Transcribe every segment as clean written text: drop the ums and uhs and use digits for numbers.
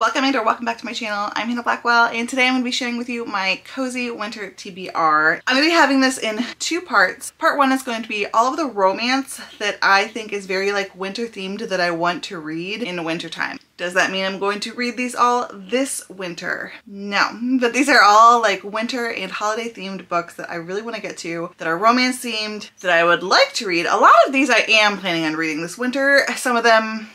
Welcome in or welcome back to my channel. I'm Hannah Blackwell and today I'm going to be sharing with you my cozy winter TBR. I'm going to be having this in two parts. Part one is going to be all of the romance that I think is very like winter themed that I want to read in wintertime. Does that mean I'm going to read these all this winter? No, but these are all like winter and holiday themed books that I really want to get to, that are romance themed, that I would like to read. A lot of these I am planning on reading this winter. Some of them,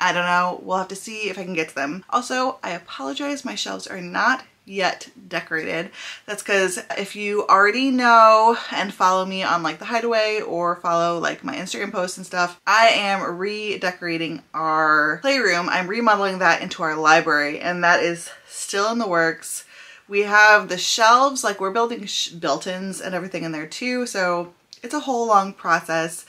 I don't know, we'll have to see if I can get to them. Also, I apologize, my shelves are not yet decorated. That's because if you already know and follow me on like The Hideaway or follow like my Instagram posts and stuff, I am redecorating our playroom. I'm remodeling that into our library and that is still in the works. We have the shelves, like we're building built-ins and everything in there too, so it's a whole long process.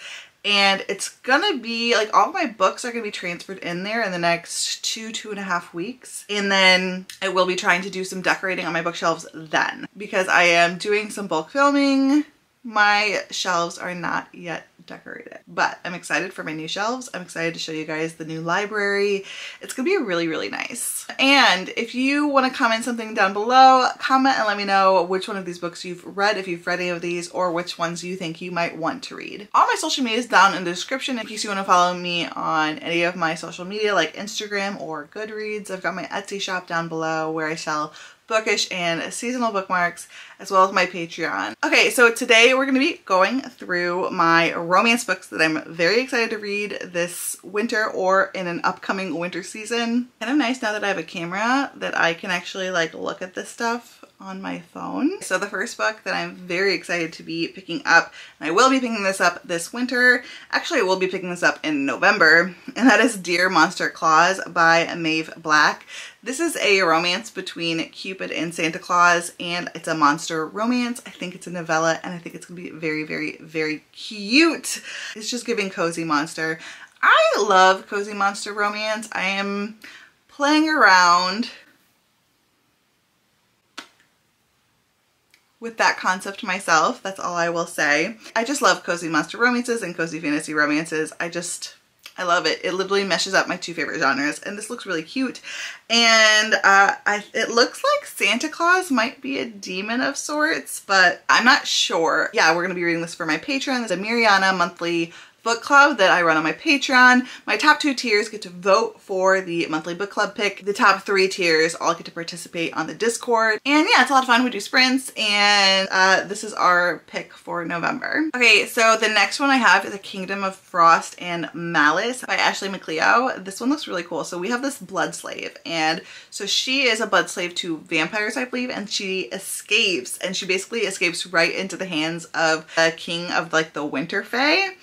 And it's gonna be like all my books are gonna be transferred in there in the next two and a half weeks, and then I will be trying to do some decorating on my bookshelves then, because I am doing some bulk filming. My shelves are not yet decorated, but I'm excited for my new shelves. I'm excited to show you guys the new library. It's gonna be really nice. And if you want to comment something down below, comment and let me know which one of these books you've read, if you've read any of these, or which ones you think you might want to read. All my social media is down in the description in case you want to follow me on any of my social media like Instagram or Goodreads. I've got my Etsy shop down below where I sell bookish and seasonal bookmarks, as well as my Patreon. Okay, so today we're gonna be going through my romance books that I'm very excited to read this winter or in an upcoming winter season. Kind of nice now that I have a camera that I can actually like look at this stuff on my phone. So the first book that I'm very excited to be picking up, and I will be picking this up this winter, actually I will be picking this up in November, and that is Dear Monster Claus by Maeve Black. This is a romance between Cupid and Santa Claus, and it's a monster romance. I think it's a novella and I think it's gonna be very cute. It's just giving cozy monster. I love cozy monster romance. I am playing around with that concept myself, that's all I will say. I just love cozy monster romances and cozy fantasy romances. I love it. It literally meshes up my two favorite genres, and this looks really cute. And it looks like Santa Claus might be a demon of sorts, but I'm not sure. Yeah, we're gonna be reading this for my Patreon. It's a Miriana monthly book club that I run on my Patreon. My top two tiers get to vote for the monthly book club pick. The top three tiers all get to participate on the Discord. And yeah, it's a lot of fun. We do sprints, and this is our pick for November. Okay, so the next one I have is A Kingdom of Frost and Malice by Ashley MacLeo. This one looks really cool. So we have this blood slave, and so she is a blood slave to vampires, I believe, and she escapes, and she basically escapes right into the hands of the king of like the Winter Fae.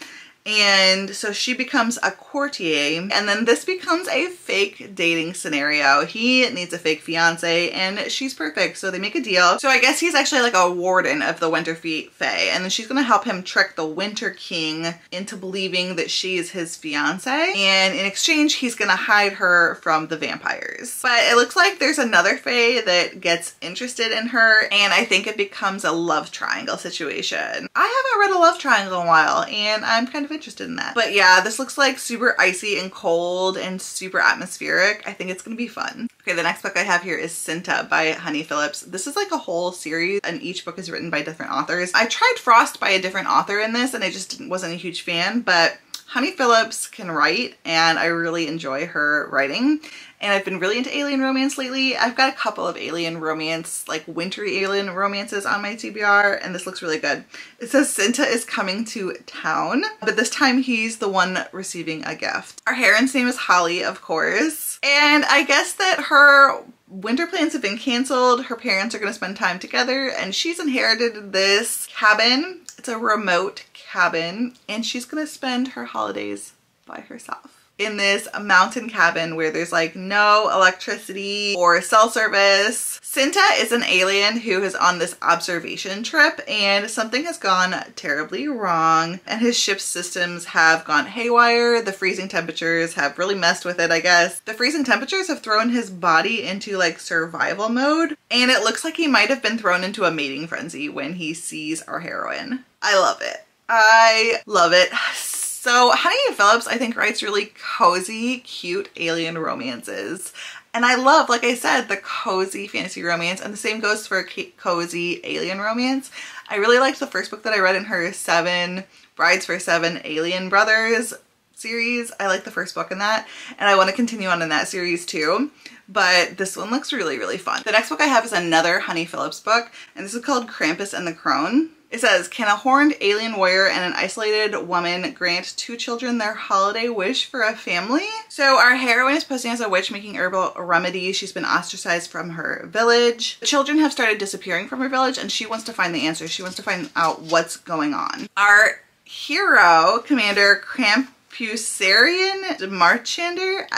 And so she becomes a courtier, and then this becomes a fake dating scenario. He needs a fake fiance and she's perfect, so they make a deal. So I guess he's actually like a warden of the Winter Fae, and then she's gonna help him trick the Winter King into believing that she is his fiance, and in exchange he's gonna hide her from the vampires. But it looks like there's another fae that gets interested in her, and I think it becomes a love triangle situation. I haven't read a love triangle in a while and I'm kind of interested in that. But yeah, this looks like super icy and cold and super atmospheric. I think it's gonna be fun. Okay, the next book I have here is Sinta by Honey Phillips. This is like a whole series and each book is written by different authors. I tried Frost by a different author in this and I just wasn't a huge fan, but Honey Phillips can write and I really enjoy her writing. And I've been really into alien romance lately. I've got a couple of alien romance, like wintry alien romances on my TBR, and this looks really good. It says Sinta is coming to town, but this time he's the one receiving a gift. Our heron's name is Holly, of course. And I guess that her winter plans have been canceled. Her parents are gonna spend time together, and she's inherited this cabin. It's a remote cabin, and she's gonna spend her holidays by herself in this mountain cabin where there's like no electricity or cell service. Sinta is an alien who is on this observation trip, and something has gone terribly wrong and his ship's systems have gone haywire. The freezing temperatures have really messed with it, I guess. The freezing temperatures have thrown his body into like survival mode, and it looks like he might have been thrown into a mating frenzy when he sees our heroine. I love it. I love it. So Honey Phillips, I think, writes really cozy, cute alien romances. And I love, like I said, the cozy fantasy romance, and the same goes for cozy alien romance. I really liked the first book that I read in her 7 Brides for 7 Alien Brothers series. I like the first book in that, and I want to continue on in that series too, but this one looks really, really fun. The next book I have is another Honey Phillips book, and this is called Krampus and the Crone. It says, can a horned alien warrior and an isolated woman grant two children their holiday wish for a family? So our heroine is posing as a witch making herbal remedies. She's been ostracized from her village. The children have started disappearing from her village, and she wants to find the answer. She wants to find out what's going on. Our hero, Commander Crampusarian Demarchander,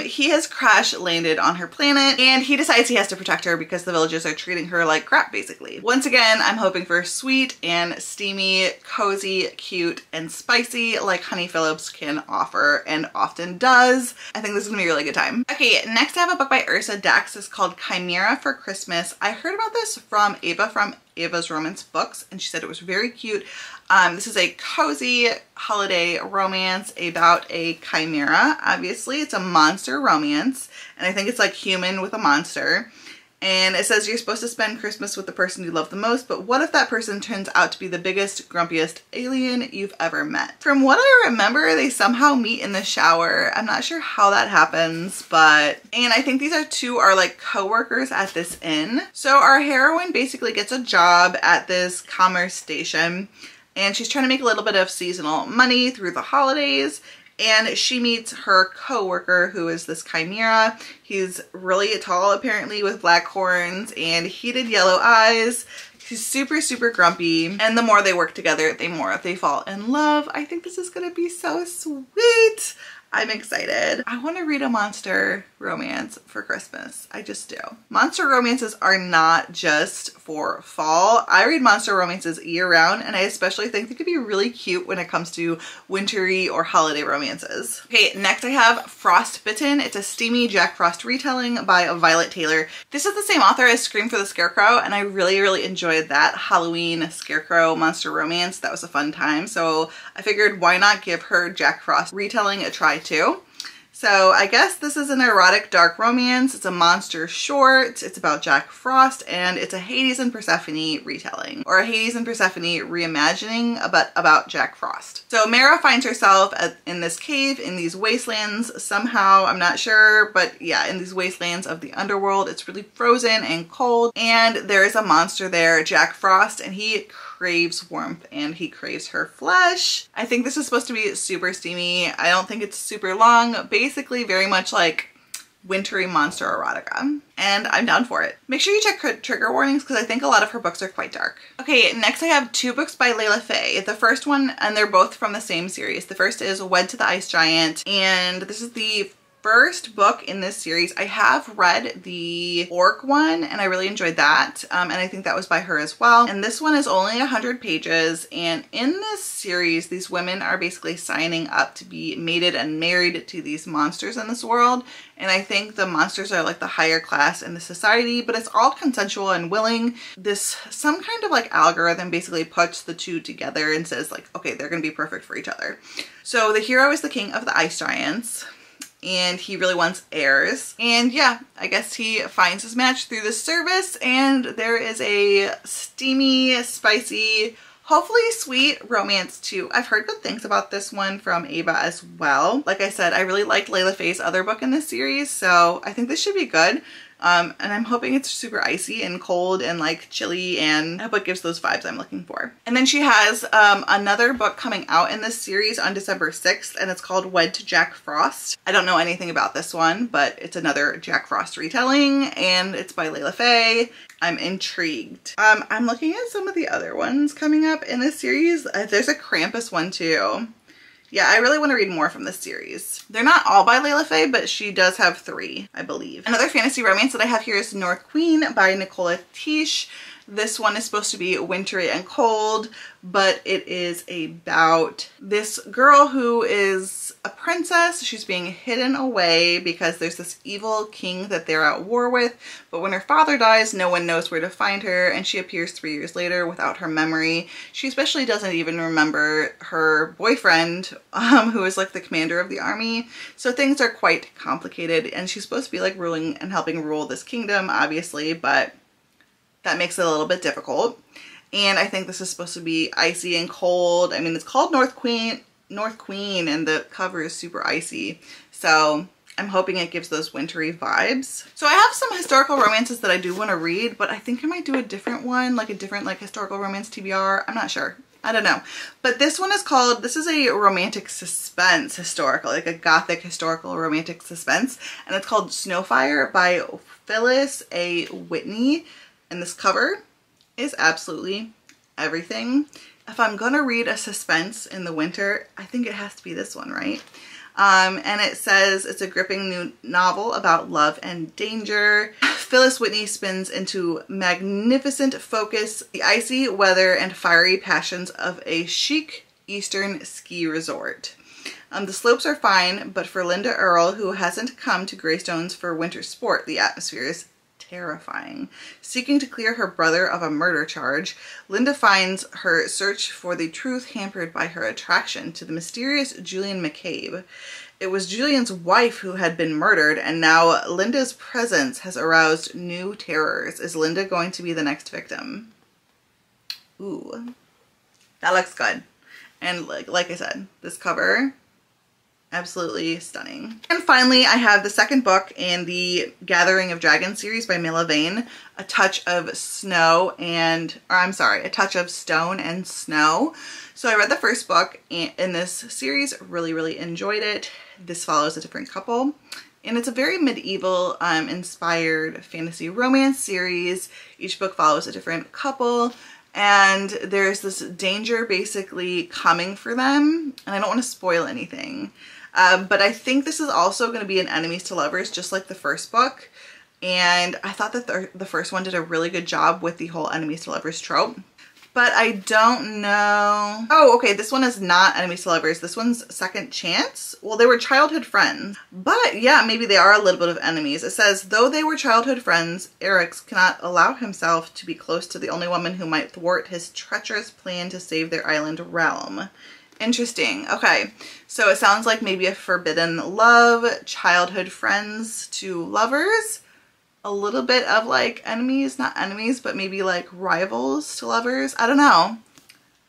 he has crash landed on her planet, and he decides he has to protect her because the villagers are treating her like crap, basically. Once again, I'm hoping for sweet and steamy, cozy, cute, and spicy like Honey Phillips can offer and often does. I think this is gonna be a really good time. Okay, next I have a book by Ursa Dax. It's called Chimera for Christmas. I heard about this from Ava from Ava's Romance Books, and she said it was very cute. This is a cozy holiday romance about a chimera. Obviously, it's a monster romance, and I think it's like human with a monster. And it says you're supposed to spend Christmas with the person you love the most, but what if that person turns out to be the biggest, grumpiest alien you've ever met? From what I remember, they somehow meet in the shower. I'm not sure how that happens, but... And I think these two are like co-workers at this inn. So our heroine basically gets a job at this commerce station, and she's trying to make a little bit of seasonal money through the holidays. And she meets her co-worker, who is this chimera. He's really tall, apparently, with black horns and heated yellow eyes. He's super, super grumpy. And the more they work together, the more they fall in love. I think this is going to be so sweet. I'm excited. I want to read a monster romance for Christmas. I just do. Monster romances are not just for fall. I read monster romances year-round, and I especially think they could be really cute when it comes to wintry or holiday romances. Okay, next I have Frostbitten. It's a steamy Jack Frost retelling by Violet Taylor. This is the same author as Scream for the Scarecrow, and I really, really enjoyed that Halloween Scarecrow monster romance. That was a fun time, so I figured why not give her Jack Frost retelling a try too. So I guess this is an erotic dark romance. It's a monster short. It's about Jack Frost, and it's a Hades and Persephone retelling, or a Hades and Persephone reimagining about Jack Frost. So Mara finds herself in this cave in these wastelands somehow. I'm not sure, but yeah, in these wastelands of the underworld. It's really frozen and cold, and there is a monster there, Jack Frost, and he craves warmth and he craves her flesh. I think this is supposed to be super steamy. I don't think it's super long. Basically very much like wintry monster erotica, and I'm down for it. Make sure you check her trigger warnings because I think a lot of her books are quite dark. Okay, next I have two books by Layla Faye. The first one, and they're both from the same series. The first is Wed to the Ice Giant, and this is the first book in this series. I have read the orc one and I really enjoyed that, and I think that was by her as well. And this one is only 100 pages, and in this series these women are basically signing up to be mated and married to these monsters in this world, and I think the monsters are like the higher class in the society, but it's all consensual and willing. This some kind of like algorithm basically puts the two together and says like, okay, they're gonna be perfect for each other. So the hero is the king of the ice giants, and he really wants heirs. And yeah, I guess he finds his match through the service, and there is a steamy, spicy, hopefully sweet romance too. I've heard good things about this one from Ava as well. Like I said, I really liked Layla Faye's other book in this series, so I think this should be good. And I'm hoping it's super icy and cold and like chilly, and I hope it gives those vibes I'm looking for. And then she has another book coming out in this series on December 6th, and it's called Wed to Jack Frost. I don't know anything about this one, but it's another Jack Frost retelling, and it's by Layla Faye. I'm intrigued. I'm looking at some of the other ones coming up in this series. There's a Krampus one too. Yeah, I really want to read more from this series. They're not all by Layla Faye, but she does have three, I believe. Another fantasy romance that I have here is North Queen by Nicola Tiesch. This one is supposed to be wintry and cold, but it is about this girl who is a princess. She's being hidden away because there's this evil king that they're at war with, but when her father dies, no one knows where to find her, and she appears 3 years later without her memory. She especially doesn't even remember her boyfriend, who is like the commander of the army, so things are quite complicated, and she's supposed to be like ruling and helping rule this kingdom, obviously, but that makes it a little bit difficult. And I think this is supposed to be icy and cold. I mean, it's called North Queen, and the cover is super icy. So I'm hoping it gives those wintry vibes. So I have some historical romances that I do want to read, but I think I might do a different one, like a different like historical romance TBR. I'm not sure. I don't know. But this one is called, this is a romantic suspense historical, like a gothic historical romantic suspense. And it's called Snowfire by Phyllis A. Whitney. And this cover is absolutely everything. If I'm gonna read a suspense in the winter, I think it has to be this one, right? And it says it's a gripping new novel about love and danger. Phyllis Whitney spins into magnificent focus the icy weather and fiery passions of a chic eastern ski resort. The slopes are fine, but for Linda Earle, who hasn't come to Greystones for winter sport, the atmosphere is terrifying. Seeking to clear her brother of a murder charge, Linda finds her search for the truth hampered by her attraction to the mysterious Julian McCabe. It was Julian's wife who had been murdered, and now Linda's presence has aroused new terrors. Is Linda going to be the next victim? Ooh, that looks good. And like I said, this cover, absolutely stunning. And finally, I have the second book in the Gathering of Dragons series by Mila Vane, A Touch of Stone and Snow. So I read the first book in this series, really, really enjoyed it. This follows a different couple. And it's a very medieval inspired fantasy romance series. Each book follows a different couple. And there's this danger basically coming for them. And I don't want to spoil anything. But I think this is also going to be an enemies to lovers, just like the first book. And I thought that the first one did a really good job with the whole enemies to lovers trope. But I don't know. Oh, okay, this one is not enemies to lovers. This one's second chance. Well, they were childhood friends. But yeah, maybe they are a little bit of enemies. It says, though they were childhood friends, Erix cannot allow himself to be close to the only woman who might thwart his treacherous plan to save their island realm. Interesting. Okay, so it sounds like maybe a forbidden love, childhood friends to lovers. A little bit of like enemies, not enemies, but maybe like rivals to lovers. I don't know.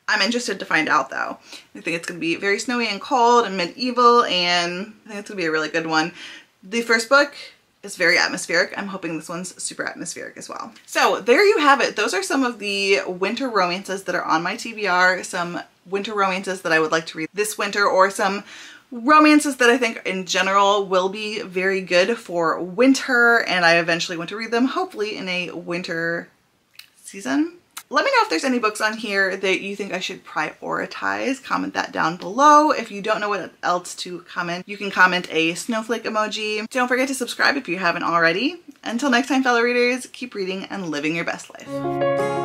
I'm interested to find out though. I think it's going to be very snowy and cold and medieval, and I think it's going to be a really good one. The first book is very atmospheric. I'm hoping this one's super atmospheric as well. So there you have it. Those are some of the winter romances that are on my TBR, some winter romances that I would like to read this winter, or some romances that I think in general will be very good for winter, and I eventually want to read them, hopefully in a winter season. Let me know if there's any books on here that you think I should prioritize. Comment that down below. If you don't know what else to comment, you can comment a snowflake emoji. Don't forget to subscribe if you haven't already. Until next time, fellow readers, keep reading and living your best life.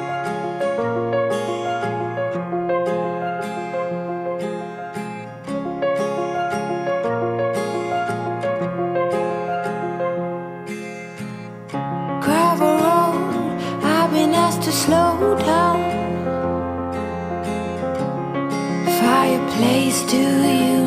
Slow down. Fireplace, do you?